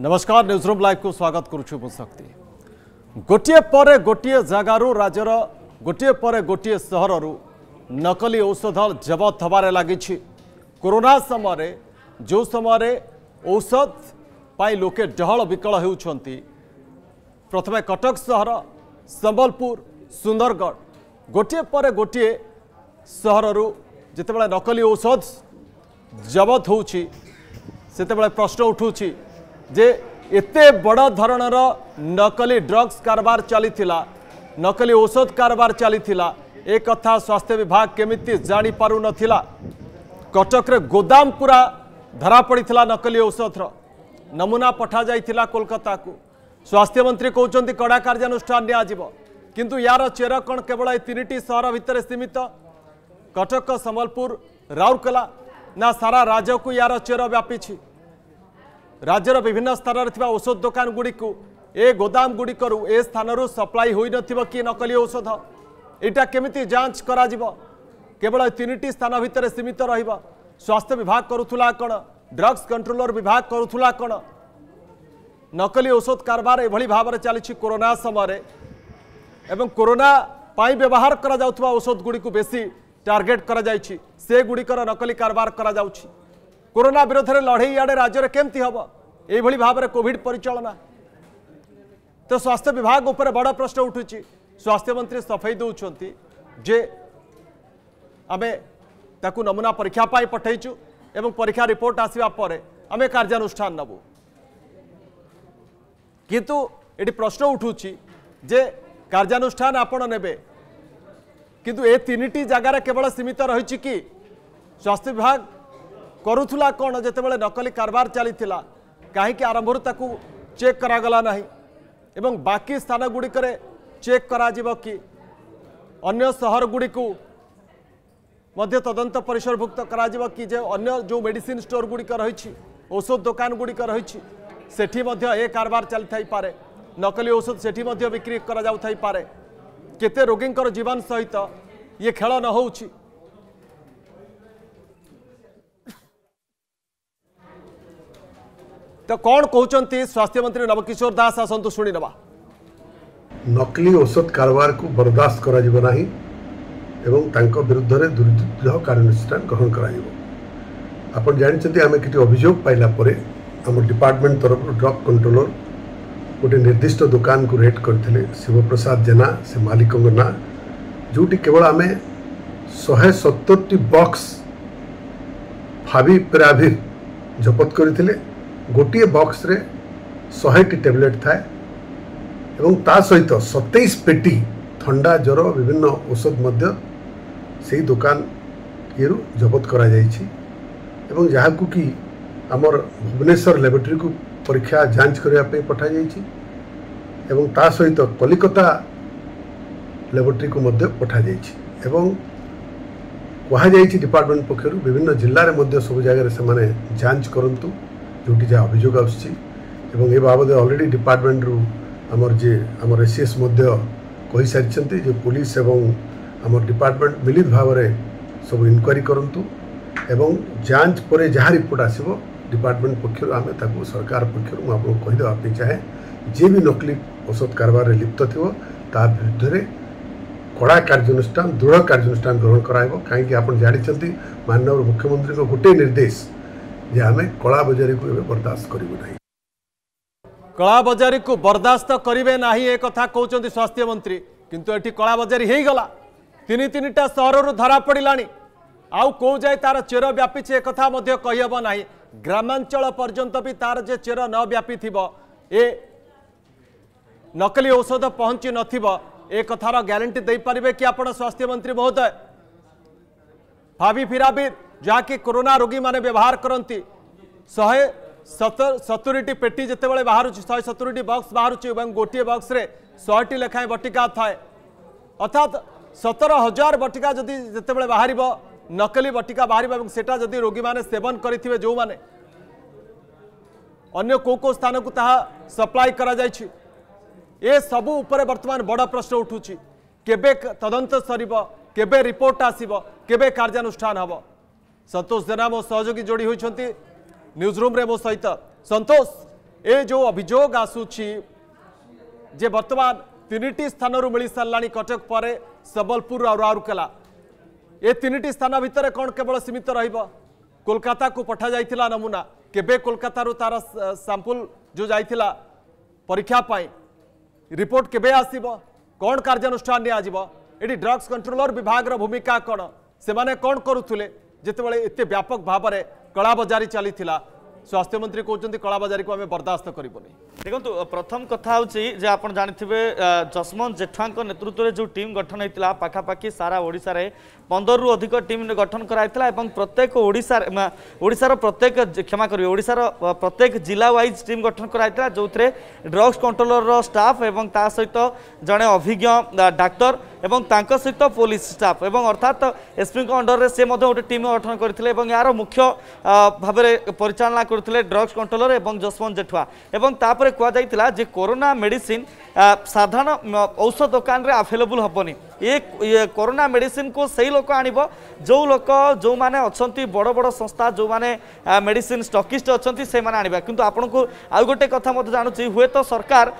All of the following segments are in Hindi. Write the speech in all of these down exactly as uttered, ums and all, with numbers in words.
नमस्कार न्यूज रूम लाइव को स्वागत करुछु मु शक्ति। गोटे पर गोटे जगारू राज्यर गोटे पर गोटे सहर नकली औषध जबत हबारे लागिछि। कोरोना समय जो समय औषध पाई लोके डहल विकल होउछंती, प्रथमे कटक सहर, संबलपुर, सुंदरगढ़ गोटे पर गोटे सहर जितेबेला नकली औषध जबत होउछि सेतेबेला प्रश्न उठुछि जे एते बड़ा धरणर नकली ड्रग्स कारबार चली थिला, नकली औषध कारबार चली थिला, एक कथा स्वास्थ्य विभाग केमिति जानी पारु न थिला। कटक रे गोदाम पूरा धरा पड़ी थिला नकली औषध, नमूना पठा जाई थिला कोलकाता को। स्वास्थ्य मंत्री कहउचंती कड़ा कार्यानुष्ठान ने आजिब, किंतु यार चेरा कण केवल ए तीनटी शहर भितर सीमित? कटक, संबलपुर, राउरकेला ना सारा राज्य को यार चेरा व्यापी छी। राज्यर विभिन्न स्थान में औषध दुकान गुड़िक ए गोदाम गुड़िक ए स्थानू सप्लाई हो नकली औषध यहाँ केमी जांच करा जीवा? केवल तीन टी स्थान भितर सीमित रहिबा? स्वास्थ्य विभाग करुथुला कण, ड्रग्स कंट्रोलर विभाग करुथुला कण? नकली औषध कारबार एभली भाबरे चली कोरोना समय एवं कोरोना पाई व्यवहार करा जाउथुवा औषध गुड़िक बेसी टार्गेट करा जाइछि, से गुड़िकर नकली कारबार करा जाउछि। कोरोना विरोध में लड़े आड़े राज्य में केमती हम ये भाव में कोविड परिचालना तो स्वास्थ्य विभाग उपर बड़ा प्रश्न उठुची। स्वास्थ्य मंत्री सफाई दौरान जे आमे ताकू नमूना परीक्षा पठाइचु एवं परीक्षा रिपोर्ट आसवा पर आम कार्यानुष्ठान नबू, किंतु ये प्रश्न उठुची जे कार्यानुष्ठान आपण नेबे किंतु ए तीनटी जगार केवल सीमित रही कि? स्वास्थ्य विभाग करुथुला कौन जितेबले नकली कारबार चली थिला, कहीं आरंभर ताकू चेक करागला नहीं एवं बाकी स्थान गुड़ी करे चेक करा जीव कि? अन्य शहर गुड़ी को मध्य तदंत परिसरभुक्त करा जीव कि जे अन्य जो मेडिसिन स्टोर गुड़िक रही, औषध दुकान गुड़िक रही, सेठी मध्य ए कारबार चली थाई पारे, नकली औषध सेठी मध्य बिक्री करा जाउ थाई पारे। केते रोगींकर जीवन सहित ये खेल न होउछि। तो कौन कहते स्वास्थ्य मंत्री नवकिशोर दास आसतु शुणी नवा। नकली औषध कारबार को बर्दाश्त करा जीव नाही एवं तांको विरुद्ध रे दृढ़ कार्यानुष्ठान ग्रहण करा जीव। आपण जानिछथि आमे किटी अभियोग पाइला परे हमर डिपार्टमेंट तरफ ड्रग कंट्रोलर गोटे निर्दिष्ट दुकान को रेड करथिले, शिवप्रसाद जेना से मालिकों ना, जोटी केवल आम शहे सत्तर टी बॉक्स फाविपिराविर जपत करथिले। गोटे बॉक्स रे सौ टी टैबलेट थाए एवं ता सहित सत्ताईस पेटी ठंडा ज्वर विभिन्न औषध मध्य से दुकान ये जबत करा जाइछि एवं जहाँ को कि आमर भुवनेश्वर लैबोरेटरी को परीक्षा जांच करने पठा जाइछि एवं ता सहित कलिकता लैबोरेटरी को मध्य पठा जाइछि एवं कहा जाइछि डिपार्टमेंट पक्षर विभिन्न जिल्ला रे मध्य सब जगह से माने जांच करंतु जोटी जहाँ अभियोग आस बाबद अलरेडी डिपार्टमेंट रू आमर जे आमर एस सी एस कही सारी जे पुलिस एवं आमर डिपार्टमेंट मिलित भाव में सब इनक्वारी करूँ एवं जांच पर जहाँ रिपोर्ट आसो डिपार्टमेंट पक्षर आम ताकू सरकार पक्षर मुझे कहीदेवाई चाहे जे भी नकली औषध कारबार लिप्त थो ता विरुद्ध में कड़ा कार्यानुष्ठान दृढ़ कार्यानुष्ठान ग्रहण कराइब। कहीं आप जानी माननीय मुख्यमंत्री को गोटे निर्देश जे आमे कला बजारी को बर्दाश्त करिबे नाही, कला बजारी को बर्दाश्त करिबे नाही ए कथा कहउचंती स्वास्थ्य मंत्री, किंतु एठी कला बजारी हे गला। तीन तीनटा सहररो धरा पड़िलानी, आउ को जाय तार चेर व्यापी छे कथा मध्ये कहिबो नाही। ग्रामांचल पर्यंत भी तार जे चेर न व्यापी थिबो ए नकली औषध पहुंची नथिबो ए कथार ग्यारंटी देई परिबे कि आपण स्वास्थ्य मंत्री महोदय? भावी फिराबी जहाँकि कोरोना रोगी माने व्यवहार करती शहे सतर सतुरीटी पेटी जितेबाला बाहर शहे सतुरीटी बक्स बाहर गोटे बक्स रे शहेटी लेखाएं बटिका थाए, अर्थात सतर हजार बटिका जदि जितेबाला बाहर नकली बटिका बाहर सेटा जदि रोगी माने सेवन करिथिबे जो माने अन्य को को स्थान को ताहा सप्लाई करा जाइछि, ए सबु उपरे वर्तमान बड़ा प्रश्न उठुछि। केबे तदंत सरिबो, केबे रिपोर्ट आसिबो, केबे कार्यानुष्ठान हबो? संतोष जेना मो सहयोगी जोड़ी होती न्यूज रूम रे मो सहित। संतोष, ए जो अभियोग आसूची जे बर्तमान तीन स्थान मिल सारा कटक पर सबलपुर राउरकेला ए तीन स्थान भितर कौन केवल सीमित कोलकाता को पठा जाइथिला नमूना केबे कोलकाता तार सैंपल जो जाइथिला परीक्षा पाई रिपोर्ट केबे आसीबो कौन कार्यानुष्ठान निया जीवो एडी ड्रग्स कंट्रोलर विभाग भूमिका कौन से माने कौन करुले जितेबाला एत व्यापक भाव में कलाबजारी चली स्वास्थ्य मंत्री कहते कलाबजारी को आम बर्दास्त करूनी। देखो प्रथम कथा जे आपन जानिथिबे जशवंत जेठवा नेतृत्व में जो टीम गठन होता पखापाखि सारा ओडिशा रे पंदर रु अधिक टीम गठन कराइला प्रत्येक ओडिशा ओडिशा प्रत्येक क्षमा करें ओडिशा प्रत्येक जिला वाइज टीम गठन कराइला जो ड्रग्स कंट्रोलर स्टाफ एवं ता सहित जड़े अभिज्ञ डाक्टर एवं तांका सहित पुलिस स्टाफ एवं अर्थात एसपी अंडर में सी गोटे टीम गठन करते यार मुख्य भाव में परिचालना करते ड्रग्स कंट्रोलर एवं जशवंत जेठवा एवं तापर कहला जे कोरोना मेडिसिन साधारण औषध दुकान रे अवेलेबल हेनी ये कोरोना मेडिसिन को सही लोक आनिबो जो लोक जो माने अच्छी बड़ बड़ संस्था जो माने मेडिसिन स्टॉकिस्ट अच्छी से माने आनिबा किंतु आपनको आउ गोटे कथा मत जानुची हुए तो सरकार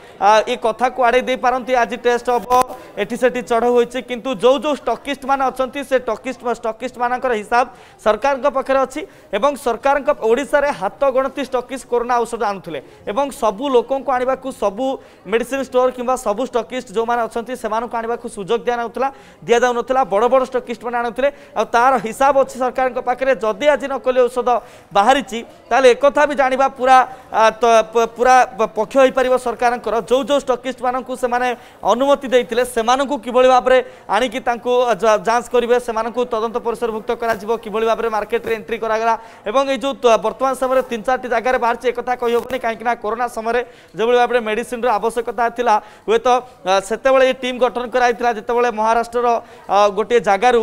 ये कथा को आड़े दे पारंती आज टेस्ट हम एठी सेठी चढ़ होइची किंतु जो जो स्टॉकिस्ट माने अच्छी से स्टॉकिस्ट स्टॉकिस्ट मानकर हिसाब सरकार के पाखरे अछि एवं सरकार के ओडिसा रे हाथ गणती स्टॉकिस्ट कोरोना औषध आनुथिले एवं सबु लोकन को आनिबा को सबु मेडिसिन स्टोर किबा सबु स्टॉकिस्ट जो माने अच्छी से मानन को आनिबा को सुजोग दिया दि जाऊ ना बड़ बड़ स्टॉकिस्ट मैंने आर हिसाब अच्छी सरकार के पाखे जदि आज नकली औषध बाहरी एक भी जाना पूरा तो पूरा पक्ष हो पार सरकार जो जो स्टॉकिस्ट मानू से अनुमति देते कि भाव में आणिकी जांच करेंगे से तदंत परिसरभुक्त कर मार्केट में एंट्री कराला जो बर्तमान समय तीन चार जगार बाहर एक कहीहबनी कहीं कोरोना समय जो भाव में मेडिसिन आवश्यकता था हूँ तो से टीम गठन कराइला जितेबाला महाराष्ट्र गोटे जगारू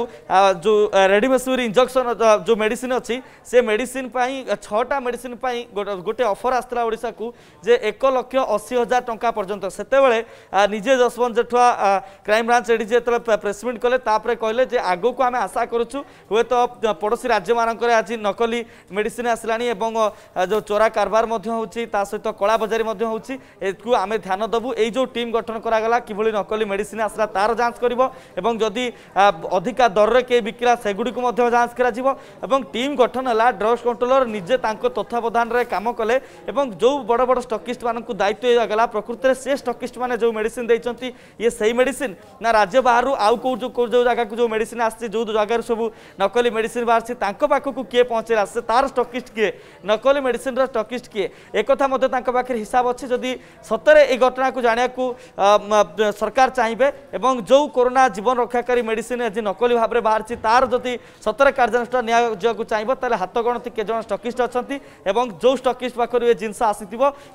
जो रेडिमेसिविर इंजेक्शन जो मेडिसिन अच्छी से मेडिसिन छटा मेडिसिन गोटे ऑफर आसला ओडिशा को जे एक लक्ष अशी हजार टंका पर्यंत सेतेबेले निजे जशवंत जेठवा क्राइम ब्रांच एडी जो प्रेसमिट कले कहले जे आगो को आम आशा करूँ हे तो पड़ोशी राज्य मानक आज नकली मेडिसिन आसला जो चोरा कारबार सहित कला बजारी हो आम ध्यान देवु ये जो टीम गठन कराला कि नकली मेडिसिन आसला तार जांच कर एवं जदि अधिका दर में किए बिकला सेगुड़ी जांच कर टीम गठन है ड्रग्स कंट्रोलर निजे तत्वावधान में कम कले जो बड़ बड़ स्टॉकिस्ट मान दायित्व दिगला प्रकृति में से स्टॉकिस्ट मैंने जो मेडिसिन देते ये सही मेडिसिन ना राज्य बाहर आउ कौ जो जो जगह जो मेडिसिन आसी जो जगार सब नकली मेडिसिन बाहर पाखक किए पहुँचेगा से तार स्टॉकिस्ट किए नकली मेडिसिन स्टॉकिस्ट किए एक पाखे हिसाब अच्छे जदि सतरे ये घटना को जाना सरकार चाहिए जो कोरोना जीवन रक्षाकारी मेडिसिन आज नकली भाव में बाहर तार जदि सतरे कार्यानुष्ठान निज्ञा चाहिए हाथ गणती के जन स्टॉकिस्ट अच्छी जो स्टॉकिस्ट पाखर ये जिनस आसी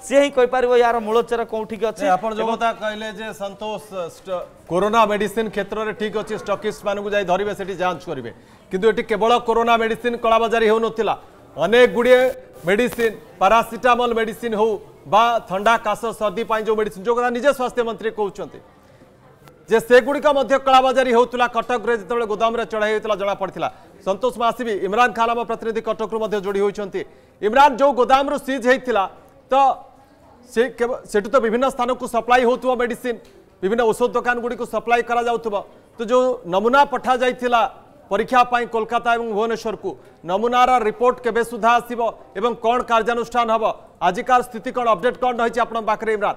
सी ही कहीपर यार मूलचेर कौटी अच्छे जो कथा कहले संतोष कोरोना मेडिसिन क्षेत्र में ठीक अच्छे स्टॉकिस्ट मानू जा धरवे से जांच करेंगे किंतु ये केवल कोरोना मेडिसिन कलाबजारी हो नाला अनेक गुड़े मेडिसिन पारासीटामोल मेडिसिन हो बा ठंडा काश सर्दी जो मेडिसिन जो कथा निजे स्वास्थ्य मंत्री कहते जे सेगुड़ी का मध्य कलाबजारी होता कटक रे जिते गोदाम रे चढ़ाई होता जना पड़ता संतोष आसबी इमरान खान आम प्रतिनिधि कटक रु मध्य जोड़ी होती इमरान जो गोदाम रु सीज होता तो से सेठु तो विभिन्न स्थान को सप्लाई होता मेडिसिन विभिन्न औषध दुकान गुड़ी को सप्लाई करा जाउतबो तो जो नमूना पठा जाइथिला परीक्षा पाई कोलकाता एवं भुवनेश्वर को नमूनार रिपोर्ट केबे सुधा आसीबो एवं कोन कार्यानुष्ठान हबो आजिकार स्थिति कोन अपडेट कोन रहिछि आपन पाखरे इमरान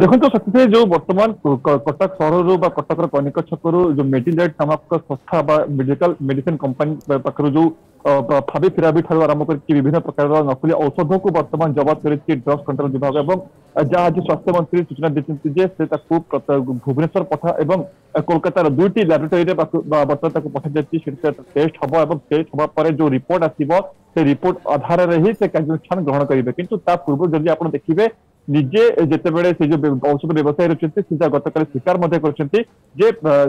देखो तो सकते जो बर्तमान कटक सहर कटक कनिक छक जो मेडी लेक्ट नामक संस्था मेडिकल मेडिसिन कंपनी पाखर जो फाबी फिराबी ठार आरंभ करके विभिन्न प्रकार नकली औषध को बर्तमान जबत कर ड्रग्स कंट्रोल विभाग और जहाँ आज स्वास्थ्य मंत्री सूचना देते भुवनेश्वर पठा एवं कोलकाता दुईट लाबोरेटोरी बर्तमान पठा टेस्ट हम और टेस्ट हवापर जो रिपोर्ट आसो से रिपोर्ट आधार ही से कार्यानुष्ठान ग्रहण करेंगे किंतु ता पूर्व जब आप देखिए निजे जितेबाला से जो औषध व्यवसायी रही सीधा गत काल स्वीकार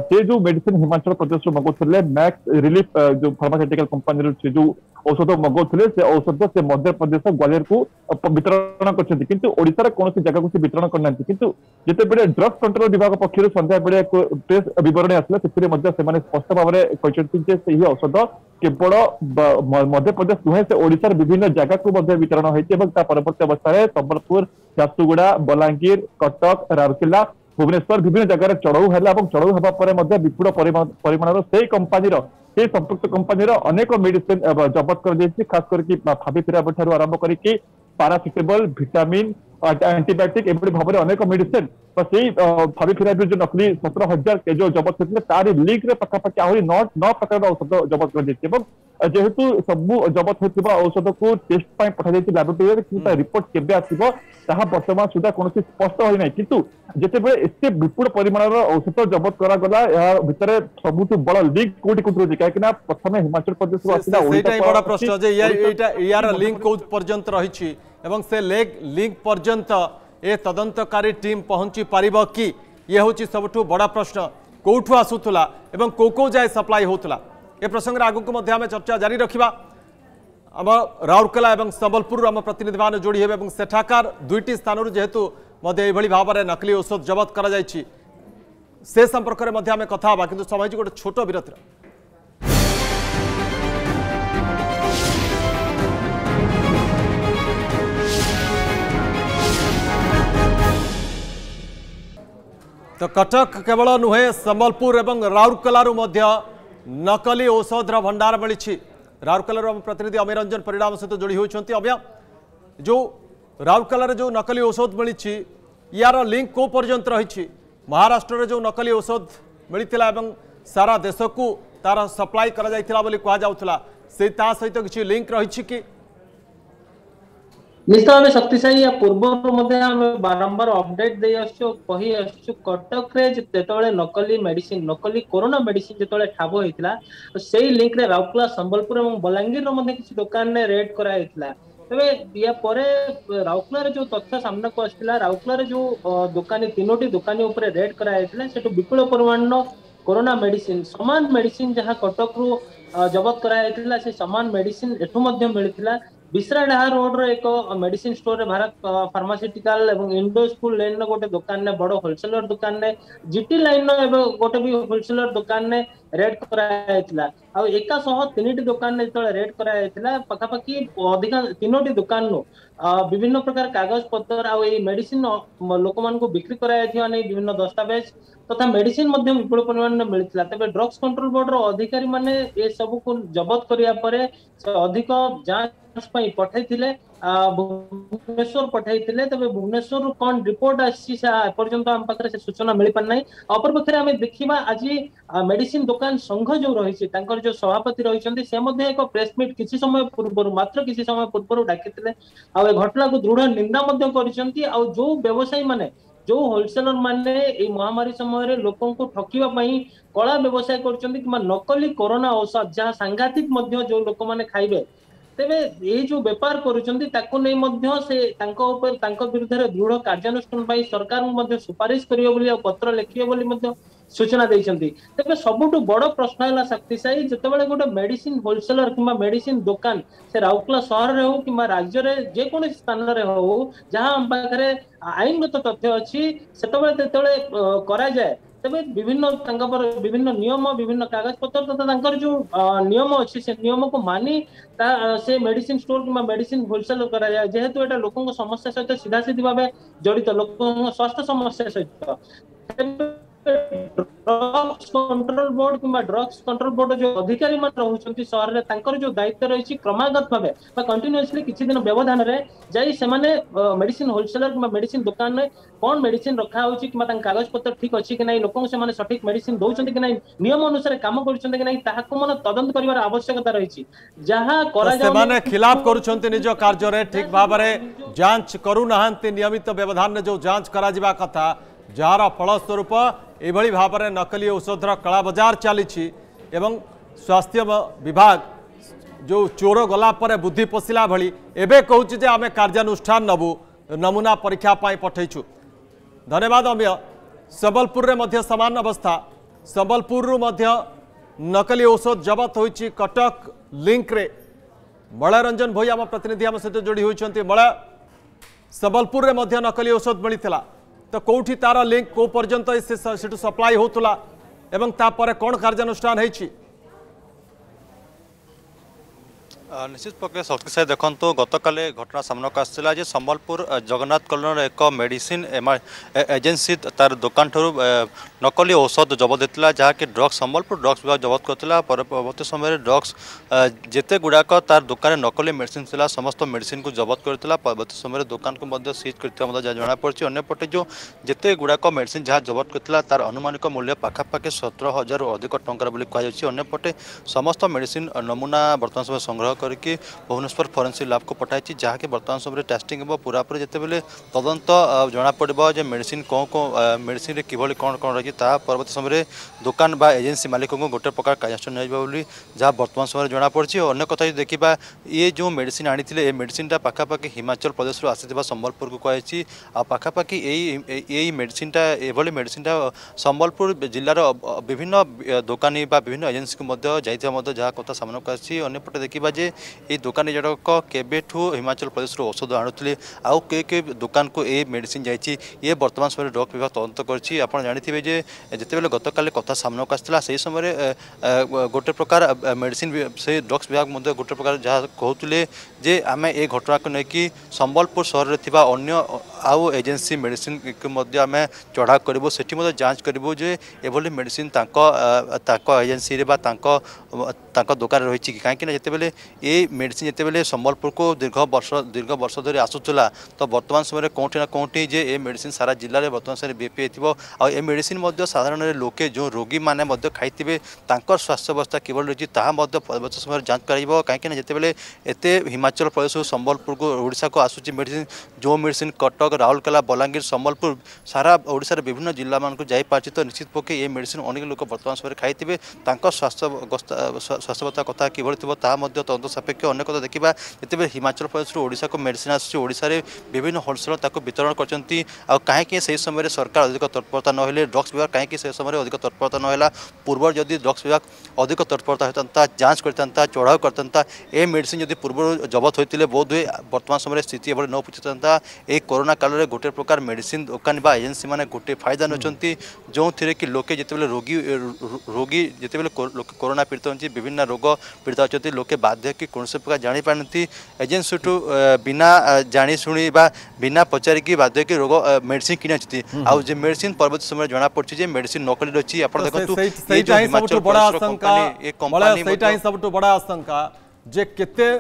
से जो मेडिसिन हिमाचल प्रदेश रू मगौले मैक्स रिलीफ जो फार्मास्यूटिकल कंपनी से जो औषध मगौले से औषध से मध्य प्रदेश ग्वालियर को वितरण कर कौन जगह को वितरण करना किंतु जितेबाला ड्रग्स कंट्रोल विभाग पक्षर संध्या बेले प्रेस बरणी आसला से स्पष्ट भाव में कहते औषध केवल मध्यप्रदेश नुहे से ओडिशार विभिन्न जगह को वितरण होती है। परवर्त अवस्था सम्बलपुर, झारसुगुड़ा, बलांगीर, कटक, राउरकेला, भुवनेश्वर विभिन्न जगह चढ़ऊ है। चढ़ऊ हापे विपुल परिमाणर से कंपानीर से संपुक्त कंपानीर अनेक मेडिसिन जबत कर खास करके फाबी पिराब ठार आरंभ करके पारासिटेमल, विटामिन, एंटीबायोटिक एभली भाव में अनेक मेडिसिन से फाबी पिराब जो नकली सत्रह हजार जो जबत करते तार लिंक पखापाखि आहरी नौ प्रकार औषध जबत कर जेहेतु सब जबत होता औषध को टेस्ट पठाई लैबोरेटरी कि रिपोर्ट केबे आसिबो ताहा वर्तमान सुधा कौन स्पष्ट होई नै, किंतु जेतेबे एते विपुल परिमाणर औषध जबत करा गला या भितरे सबुतु बड़ लिंक कोठी कोठी काहे कि प्रथमे हिमाचल प्रदेश को आसिला ओडिसा बड़ा प्रश्न जे एटा यार लिंक को पर्यंत रही छी एवं से लेग लिंक पर्यंत ए तदंतकारी टीम पहुंची पारिबो कि ये होची सबठु बड़ा प्रश्न कोठु आसुतला एवं कोको जाय सप्लाई होतला। ए प्रसंग आगक आम चर्चा जारी रखा। आम राउरकेला और संबलपुर आम प्रतिनिधि मान जोड़ी हे और सेठाकार दुईट स्थान जेहेतु ये भाव में नकली औषध जबत कर से संपर्क में कथा हाँ कि समय गोटे छोट विरतिर तो कटक केवल नुहे संबलपुर और राउरकेलू नकली औषधर भंडार मिली। राउरकेला प्रतिनिधि अमय रंजन परिणाम सहित जोड़ी होती। अमय, जो राउरकेला जो नकली औषध मिली यार लिंक को पर्यंत रही महाराष्ट्र जो नकली औषध मिलता एवं सारा देश को तार सप्लाई करा से सहित किसी लिंक रही कि निश्चय भाव शक्तिशाली पूर्व बारंबार अपडेट दे कही आसु कटक जिते नकली मेडिसिन नकली कोरोना मेडिसिन जिते ठाब होता तो से लिंक रे राउरकेला, संबलपुर और बलांगीर किसी दुकान में रेड कराइला। तेरे या राउरकेला जो तथ्य सामना को आसाला राउरकेला जो दुकानी तीनो दुकानी रेड कराइला से विपुल परिमाण कोरोना मेडिसिन सामान मेडिसिन जहाँ कटक रु जबत कराइला से सामान मेडिसिन एठू मिलता। विश्राडाहा रोड रो एक मेडिसिन स्टोर रे भारत फार्मास्यूटिकल एवं इंडो स्कूल लाइन गोटे दुकान ने बड़ होलसेलर दुकान ने जीटी लाइन गोटे भी होलसेलर दुकान ने रेड कराइला आ एका सह तीन दुकान ने जो रेड कराइला पखापाखि अधिका तीनो दुकान नु विभिन्न प्रकार कागज पत्र आ मेडिसिन लोक मान बिक्री कराइथिया नै विभिन्न दस्तावेज तथा मेडिसिन मध्यम विपुल परिमाण में मिलता। तेरे ड्रग्स कंट्रोल बोर्ड रो अधिकारी माने ए सब को जबत करिया परे अधिक जांच पई पठाइथिले भुवनेश्वर पठाइथिले। तेरे भुवनेश्वर रो कोन रिपोर्ट आसी से पर्यंत हम पाखरे से सूचना मिल पन नै। अपर पखरे हम देखिबा आज मेडिसिन दुकान संघ जो रही तांकर जो सभापति रहिसंती से मध्ये एक प्रेस मीट किसी समय पूर्व मात्र किसी समय पूर्व डाकिथिले आ ए घटना को दृढ़ निंदा मध्ये करिसंती आ जो व्यवसायी माने जो होलसेलर माने ए महामारी समय लोक ठकिया कला व्यवसाय करचंती कि नकली कोरोना औषध जहाँ सांघातिक मध्य जो लोक माने खाइबे तेबे ये जो व्यापार करुचंती ताको नै मध्य से तांको ऊपर तांको विरुद्ध रे दृढ़ कार्यानुष्ठान सरकार मध्य सुपारिश करियो बोली और पत्र लिखियो बोली मध्य सूचना देइचंती। तेबे सबुठु बड़ प्रश्न है शक्तिशाली जेतेबेले गोटे मेडिसिन होलसेलर किमा मेडिसिन दुकान से राउरकेला शहर रे हो किमा राज्य रे जे कोनोसी स्थान रे हो जहां हम पाखरे आईनगत तथ्य अछि सेतेबेले तेतेबेले करा जाय तेबे विभिन्न तांका पर विभिन्न नियम विभिन्न कागज पत्र तथा तांकर जो नियम अछि से नियम को मानि से मेडिसिन स्टोर किमा मेडिसिन होलसेल करा जाय जेहेतु एटा लोकंग समस्या सहित सीधा सीधी भाबे जड़ित लोकंग स्वास्थ्य समस्या सहित ड्रग्स कंट्रोल बोर्ड किंबा ड्रग्स कंट्रोल बोर्ड जो अधिकारी मान रहउछंती शहर रे तांकर जो दायित्व रहिछि क्रमागत भाबे बा कंटीन्यूअसली किछि दिन व्यवधान रे जाई से माने मेडिसिन होलसेलर किंबा मेडिसिन दुकान में कोन मेडिसिन रखा होछि किंबा तां कागज पत्र ठीक अछि कि नै लोकन से माने सटीक मेडिसिन दोउछंती कि नै नियम अनुसार काम करिसंती कि नै ताहाको मन तदंत करिवार आवश्यकता रहिछि जहां करा जाउ से माने खिलाफ करूछंती निज कार्य रे ठीक भाव रे जांच करू नहंती नियमित व्यवधान रे जो जांच करा जिबा कथा जार फलस्वरूप एभली भाव में नकली औषधर काला बाजार चली एवं स्वास्थ्य विभाग जो चोर गला पर बुद्धि पशिला भली एबे कहूँ जे आम कार्यानुष्ठान नबू नमूना परीक्षा पठेचु। धन्यवाद अमय। संबलपुर में सामान अवस्था संबलपुर नकली औषध जबत हो कटक लिंक रे मलय रंजन भोई आम प्रतिनिधि आम सहित जोड़ी होती। मलय, संबलपुर में नकली औषध मिलता तो कौटी तार लिंक को पर्यंत से सप्लाई होतुला एवं तापर कौन कार्यानुष्ठान होईची? निश्चित पक्ष शक्तिशाली देखो गत काले घटना सामना को आसाला जे संबलपुर जगन्नाथ कॉलोनी एक मेडिसिन एजेन्सी तार दुकान ठूँ नकली औषध जबत होता जहाँकि ड्रग्स संबलपुर ड्रग्स विभाग जबत करता। परवर्त समय ड्रग्स जिते गुड़ाक तार दुकान नकली मेडिसीन था समस्त मेडिसीन को जबत करता। परवर्त समय दुकान को सीज कर जमापड़ी। अंपटे जो जिते गुड़ाक मेडिसीन जहाँ जबत करता तार आनुमानिक मूल्य पाखापाखि सत्रह हजार अधिक टंका कहपटे समस्त मेडिसीन नमूना बर्तमान समय संग्रह करके भुवनेश्वर फोरेंसिक लैब को पठाई जहाँकि बर्तमान समय टेस्टिंग हो पूरापूरी जितेबाला तदंत जमापड़ो जो मेडिसीन कौन कौन मेडिसीन किभली कौन कौन रही। परवर्त समय दुकान व एजेन्सी मालिक को गोटे प्रकार कार्यानुष्ठान जहाँ बर्तमान समय जमापड़ी। अगर कथा देखा ये जो मेडिसीन आनी है ये मेडिसीनटा पाखापाखि हिमाचल प्रदेश आसी संबलपुर को कही पाखापाखि यही मेडिसीनटा एभली मेडिसीनटा संबलपुर जिलार विभिन्न दुकानी व विभिन्न एजेन्सी को जहाँ कथा सामना को आसी। अन्यपटे देखा जे ये दुकानी जड़क केबेठू हिमाचल प्रदेश औषध आणुले आउ के के दुकान को ये मेडिसीन जाइए ये बर्तमान समय ड्रग विभाग तदंत कर। आप जानते जे जितेबाला गत काले कथा सामना को आसाला से समय गोटे प्रकार मेडिसीन से ड्रग्स विभाग गोटे प्रकार जहाँ कहते जे आम ये घटना को लेकिन संबलपुर सहर में या अन्य आउ एजेन्सी मेडिसीन को आम चढ़ाव करूँ से जांच करूँ जे एभली मेडिसीन एजेन्सी दुकान रही है कहीं जितेबाला ये मेडिसीन जितेबाला संबलपुर को दीर्घ वर्ष दीर्घ वर्ष धरी आसूला तो बर्तमान समय कौटी ना कौटी जे ये मेडिसीन सारा जिले में बर्तमान समय व्यापी थी। आ ये मेडिसीन साधारण लोके जो रोगी मैंने खाई स्वास्थ्य अवस्था केवल रही तावत समय जांच कर कहीं जितेबाला एत हिमाचल प्रदेश संबलपुर को ओडिशा को आसूची मेडिसीन जो मेडिसीन कटक राउरकेला बलांगीर संबलपुर सारा ओडिशार विभिन्न जिला मानक जापार तो निश्चित पक्षे ये मेडिसीन अनेक लोक बर्तमान समय खाई स्वास्थ्य स्वास्थ्य अवस्था कथा किभ तदंत सापेक्ष। अनेक कथा देखा जिते हिमाचल प्रदेश ओडिशा को मेडिसीन आसार विभिन्न होलसेलर वितरण करती कहीं से समय सरकार अधिक तत्परता नहले ड्रग्स विभाग कहीं से समय अधिक तत्परता नाला पूर्व जदि ड्रग्स विभाग अधिक तत्परता होता जांच करता चढ़ाव करता ये मेडिसीन जब पूर्व जबत होते बोध हुए बर्तमान समय स्थिति एभली न पहुंचता। ये कोरोना काल में गोटे प्रकार मेडिसीन दुकान व एजेन्सी मैंने गोटे फायदा नौकरी जो थी कि लोके जितेबाला रोगी रोगी जितेबाला कोरोना पीड़ित होती विभिन्न रोग पीड़ित अच्छा लोके बाध्य कि कौन से प्रकार जानी पारती एजेन्सी ठू बिना जानी शुणी बा बिना पचारिकी बाध्य कि रोग मेडिसीन कि आज जो मेडिसीन पर्वत समय जना पड़छि मेडिसीन नकली रही सबठू बड़ा आशंका जे केते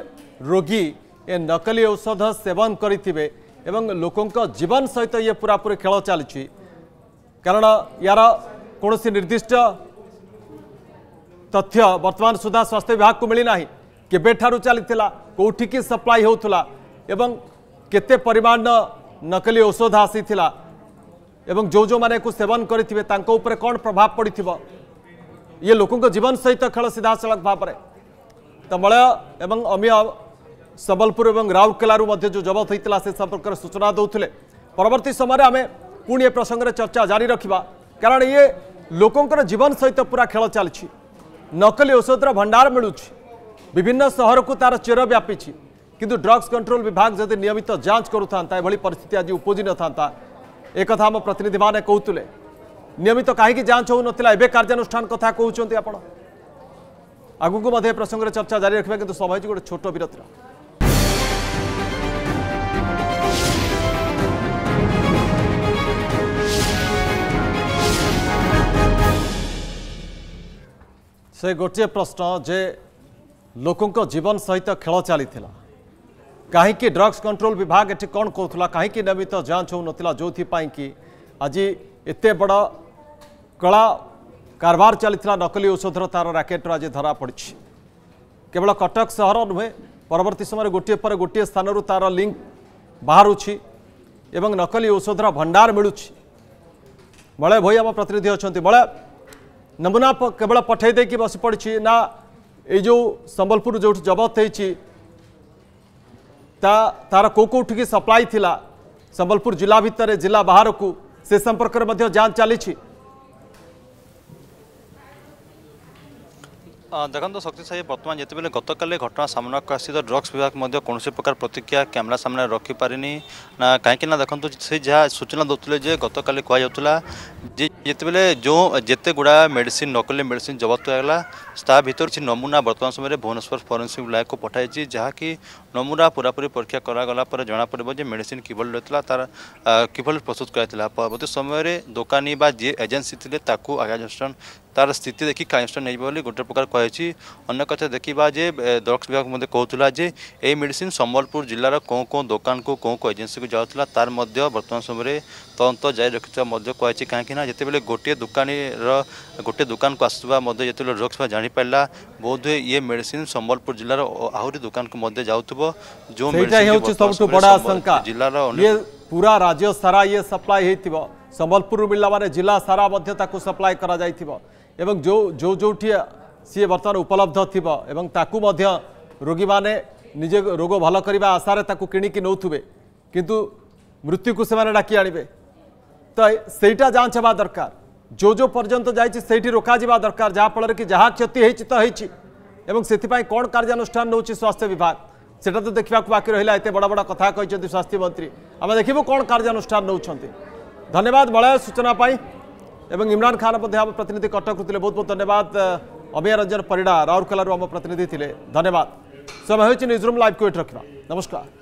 रोगी ए नकली औषध सेवन करिथिबे एवं लोकों का जीवन सहित ये पूरापूरी खेल चली कारण यार कौन निर्दिष्ट तथ्य वर्तमान सुधा स्वास्थ्य विभाग को मिलना केबे ठारू चलीथिला कोठिकी सप्लाई होतुला एवं केते परिमाण नकली औषध आसीथिला एवं जो जो माने को सेवन करिथिबे तांको ऊपर कौन प्रभाव पड़िथिबो ये लोकों का जीवन सहित खेल सीधा सड़क भाव में तमल एवं अमीय संबलपुर एवं राउरकेलू जो जबत होता से संपर्क सूचना दूसरे परवर्त समय आम पुणी ए प्रसंग में चर्चा जारी रखा कारण ये लोकंर जीवन सहित पूरा खेल चली नकली औषधर भंडार मिलू विभिन्न सहर को तार चेर व्यापी किंतु ड्रग्स कंट्रोल विभाग जब नियमित जांच करूता परिस्थिति आज उपजी न था एक आम प्रतिनिधि मैंने कहते नियमित कहीं जांच हो ना एवं कार्यानुष्ठान कथा कहते आप आगू को मध्य प्रसंग में चर्चा जारी रखा किंतु समय गोटे छोट विरतिर से गोटे प्रश्न जे लोकों जीवन सहित खेल चली कहीं ड्रग्स कंट्रोल विभाग ये कौन कहला कहीं नियमित जांच हो ना जो कि आज एत बड़ कला कारबार चली नकली औषधर तार राकेटर आज धरा पड़ी केवल कटक सहर नुहे परवर्त समय गोटे पर गोटे स्थान तार लिंक बाहरुछि एवं नकली औषधर भंडार मिलूछि। बड़े भाई आम प्रतिनिधि अच्छा बड़े नमूना केवल पठे दे कि बस पड़ी ना ये जो संबलपुर जो जबत होती ता तार को कोठि की सप्लाई थिला संबलपुर जिला भितर जिला बाहर को से संपर्क में जांच चली। देखो शक्ति साई बर्तमान जितेबाला गतकाल घटना सामना को आसी ड्रग्स विभाग में कौन प्रकार प्रतिक्रिया कैमेरा सामने रखिपारिनी ना कहीं देखो से जहाँ सूचना दौते गतकाल कहला जितेबाला जो जिते गुड़ा मेडिसिन नकली मेडिसिन जबत होगा भर कि नमूना बर्तमान समय भुवनेश्वर फोरेन्सिक लैब को पठाई जहाँकि नमूना पूरापूरी परीक्षा करागलापर जमापड़े मेडिसिन किभली रही तार किभली प्रस्तुत कराइला परवर्ती समय दोकानी बा जी एजेन्सी थे आज्ञानुष्ठान तार स्थिति देखी कानुष्ठान नहीं गोटे प्रकार कही कथा देखा जे ड्रग्स विभाग मत कहला जे ये मेडिसिन संबलपुर जिलार कौन कौन दुकान को कौन कौन एजेन्सी को जाऊला तार बर्तमान समय तदंत जारी रखा कहीं जितेबाला गोटे दुकानी गोटे दुकान को आसवा जो ड्रग्स जापारा बोध ये मेडिसिन संबलपुर जिलार आहरी दुकान को जाऊब जो सबसे बड़ा आशंका जिलार पूरा राज्य सारा ये सप्लाई हो संबलपुर मिलला माने जिला सारा सप्लाई करा जाय थिबो एवं जो जो जोठी सी बर्तमान उपलब्ध थिबो एवं ताकु मध्य रोगी माने निजे रोग भल करबा आशारे ताकु किणिकी नौथुबे किंतु मृत्यु को सेमाने डाकी आनिबे तो सेटा जांच हेबा दरकार जो जो पर्यंत जायछि सेठी रोका जिबा दरकार जहा फल कि जहा क्षति हेछि त हेछि एवं सेति पय कोन कार्यानुष्ठान नौछि स्वास्थ्य विभाग सेटा तो देखबा को बाकी रहिला एते बड़ा बड़ा कथा कहिसेंति स्वास्थ्य मंत्री आमे देखिबो कोन कार्यानुष्ठान नौछंती। धन्यवाद बड़ा सूचना पाई एवं इमरान खान आम प्रतिनिधि कटक थे बहुत बहुत धन्यवाद अमय रंजन परिडा राउरकेलू आम प्रतिनिधि थे धन्यवाद समय होूम लाइव को एट रखा नमस्कार।